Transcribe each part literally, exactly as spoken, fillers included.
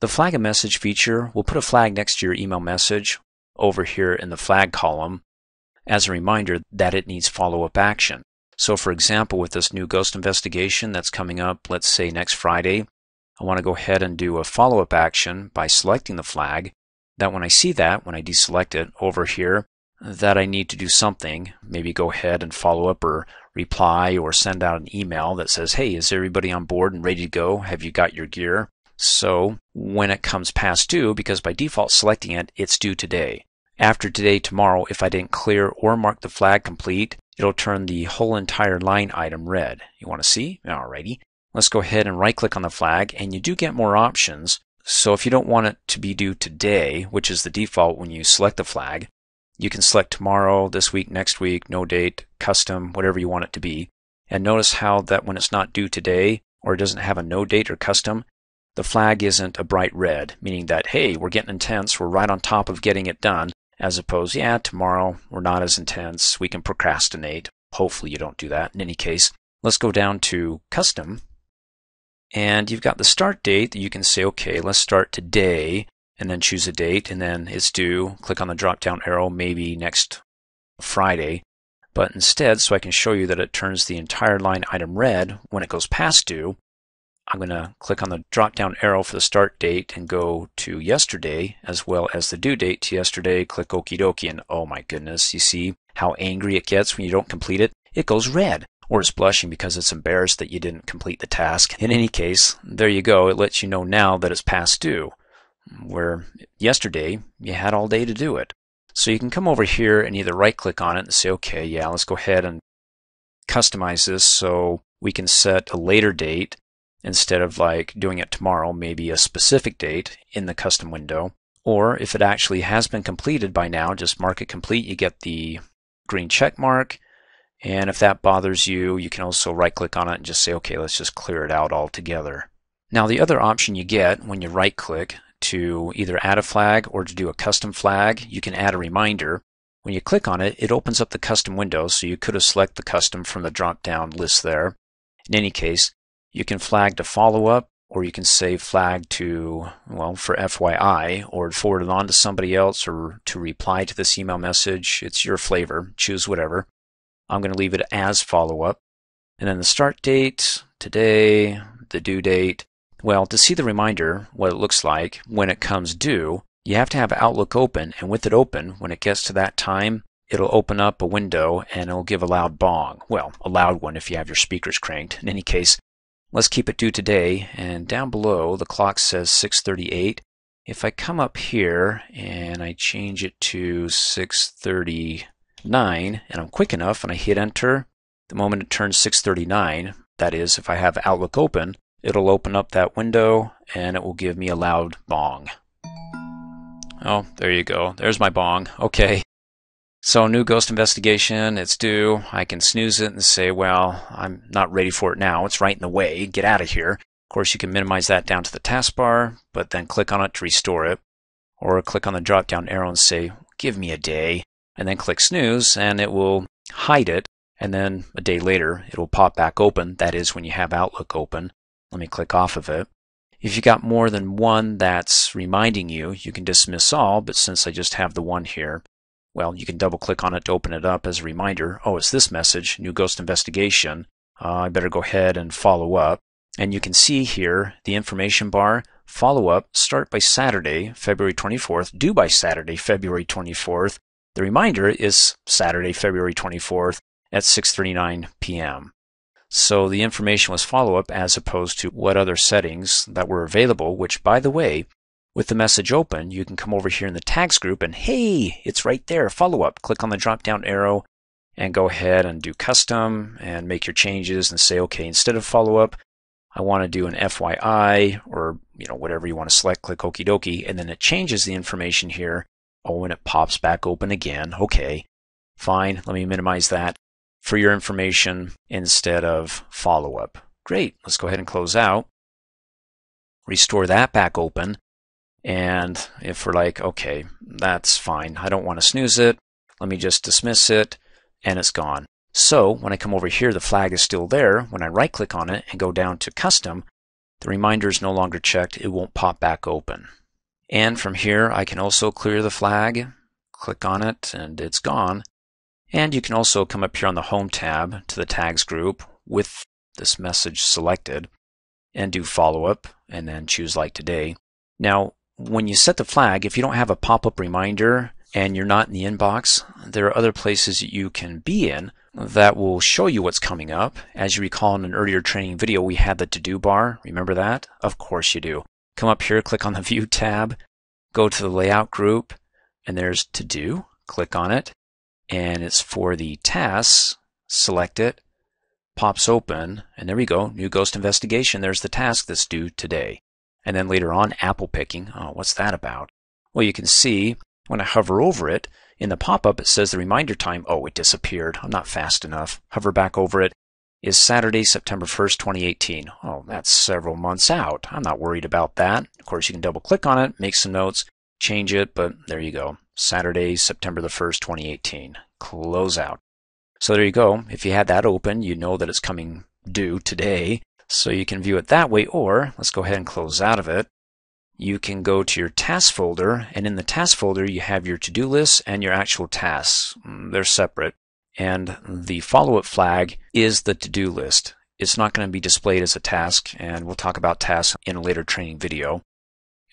The Flag a Message feature will put a flag next to your email message over here in the flag column as a reminder that it needs follow-up action. So for example, with this new ghost investigation that's coming up, let's say next Friday, I want to go ahead and do a follow-up action by selecting the flag, that when I see that, when I deselect it over here, that I need to do something, maybe go ahead and follow up or reply or send out an email that says, hey, is everybody on board and ready to go? Have you got your gear? So when it comes past due, because by default selecting it, it's due today. After today, tomorrow, if I didn't clear or mark the flag complete, it'll turn the whole entire line item red. You want to see? Alrighty. Let's go ahead and right-click on the flag, and you do get more options. So if you don't want it to be due today, which is the default when you select the flag, you can select tomorrow, this week, next week, no date, custom, whatever you want it to be. And notice how that when it's not due today, or it doesn't have a no date or custom, the flag isn't a bright red, meaning that, hey, we're getting intense, we're right on top of getting it done, as opposed, yeah, tomorrow, we're not as intense, we can procrastinate. Hopefully you don't do that. In any case, let's go down to custom, and you've got the start date that you can say, okay, let's start today, and then choose a date, and then it's due. Click on the drop-down arrow, maybe next Friday. But instead, so I can show you that it turns the entire line item red when it goes past due, I'm going to click on the drop-down arrow for the start date and go to yesterday, as well as the due date to yesterday. Click okie dokie, and oh my goodness, you see how angry it gets when you don't complete it? It goes red, or it's blushing because it's embarrassed that you didn't complete the task. In any case, there you go. It lets you know now that it's past due, where yesterday you had all day to do it. So you can come over here and either right-click on it and say, okay, yeah, let's go ahead and customize this so we can set a later date. Instead of like doing it tomorrow, maybe a specific date in the custom window. Or if it actually has been completed by now, just mark it complete. You get the green check mark. And if that bothers you, you can also right-click on it and just say, okay, let's just clear it out altogether. Now the other option you get when you right-click to either add a flag or to do a custom flag, you can add a reminder. When you click on it, it opens up the custom window, so you could have selected the custom from the drop-down list there. In any case, you can flag to follow-up, or you can say flag to, well, for F Y I, or forward it on to somebody else, or to reply to this email message. It's your flavor. Choose whatever. I'm going to leave it as follow-up. And then the start date, today, the due date. Well, to see the reminder, what it looks like when it comes due, you have to have Outlook open, and with it open, when it gets to that time, it'll open up a window, and it'll give a loud bong. Well, a loud one if you have your speakers cranked. In any case, let's keep it due today, and down below the clock says six thirty-eight. If I come up here and I change it to six thirty-nine and I'm quick enough and I hit enter, the moment it turns six thirty-nine, that is if I have Outlook open, it'll open up that window and it will give me a loud bong. Oh, there you go. There's my bong. Okay. So new ghost investigation, it's due. I can snooze it and say, well, I'm not ready for it now. It's right in the way. Get out of here. Of course, you can minimize that down to the taskbar, but then click on it to restore it. Or click on the drop-down arrow and say, give me a day. And then click snooze, and it will hide it. And then a day later, it will pop back open. That is when you have Outlook open. Let me click off of it. If you got more than one that's reminding you, you can dismiss all, but since I just have the one here, well, you can double-click on it to open it up as a reminder. Oh, it's this message, new ghost investigation. Uh, I better go ahead and follow up. And you can see here the information bar, follow up, start by Saturday, February twenty-fourth, due by Saturday, February twenty-fourth. The reminder is Saturday, February twenty-fourth at six thirty-nine p m So the information was follow-up as opposed to what other settings that were available, which, by the way, with the message open, you can come over here in the tags group and hey, it's right there, follow-up. Click on the drop-down arrow and go ahead and do custom and make your changes and say, okay, instead of follow-up, I want to do an F Y I or you know whatever you want to select, click okie dokie, and then it changes the information here. Oh, and it pops back open again. Okay, fine, let me minimize that for your information instead of follow-up. Great, let's go ahead and close out. Restore that back open. And if we're like, okay, that's fine, I don't want to snooze it, let me just dismiss it, and it's gone. So when I come over here, the flag is still there. When I right-click on it and go down to custom, The reminder is no longer checked, it won't pop back open. And from here I can also clear the flag, click on it, and it's gone. And you can also come up here on the Home tab to the Tags group with this message selected and do follow-up and then choose like today. Now when you set the flag, if you don't have a pop-up reminder and you're not in the inbox, there are other places that you can be in that will show you what's coming up. As you recall, in an earlier training video we had the to-do bar. Remember that? Of course you do. Come up here, click on the View tab, go to the Layout group, and there's to-do. Click on it, and it's for the tasks. Select it, pops open, and there we go, new ghost investigation. There's the task that's due today. And then later on, apple picking. Oh, what's that about? Well, you can see when I hover over it, in the pop-up it says the reminder time. Oh, it disappeared. I'm not fast enough. Hover back over it. Is Saturday, September first, twenty eighteen. Oh, that's several months out. I'm not worried about that. Of course, you can double-click on it, make some notes, change it, but there you go. Saturday, September the first, twenty eighteen. Close out. So there you go. If you had that open, you know that it's coming due today. So you can view it that way, or let's go ahead and close out of it. You can go to your task folder, and in the task folder you have your to-do list and your actual tasks. They're separate. And the follow-up flag is the to-do list. It's not going to be displayed as a task, and we'll talk about tasks in a later training video.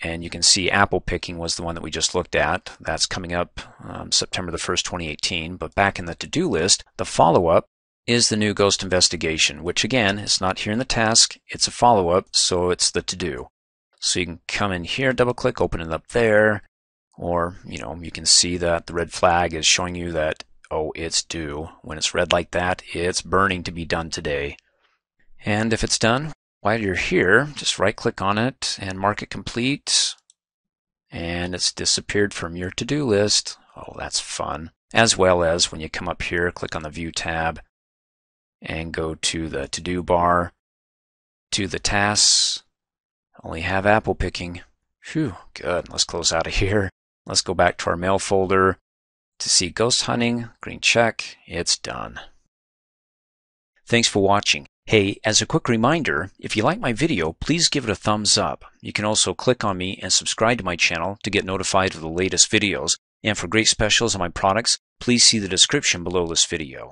And you can see apple picking was the one that we just looked at. That's coming up um, September the first, twenty eighteen. But back in the to-do list, the follow-up is the new ghost investigation, which again, it's not here in the task, it's a follow-up, so it's the to-do. So you can come in here, double-click, open it up there, or, you know, you can see that the red flag is showing you that, oh, it's due. When it's red like that, it's burning to be done today. And if it's done, while you're here, just right-click on it and mark it complete, and it's disappeared from your to-do list. Oh, that's fun. As well as when you come up here, click on the View tab, and go to the to-do bar, to the tasks. Only have apple picking. Phew, good. Let's close out of here. Let's go back to our mail folder to see ghost hunting. Green check. It's done. Thanks for watching. Hey, as a quick reminder, if you like my video, please give it a thumbs up. You can also click on me and subscribe to my channel to get notified of the latest videos. And for great specials on my products, please see the description below this video.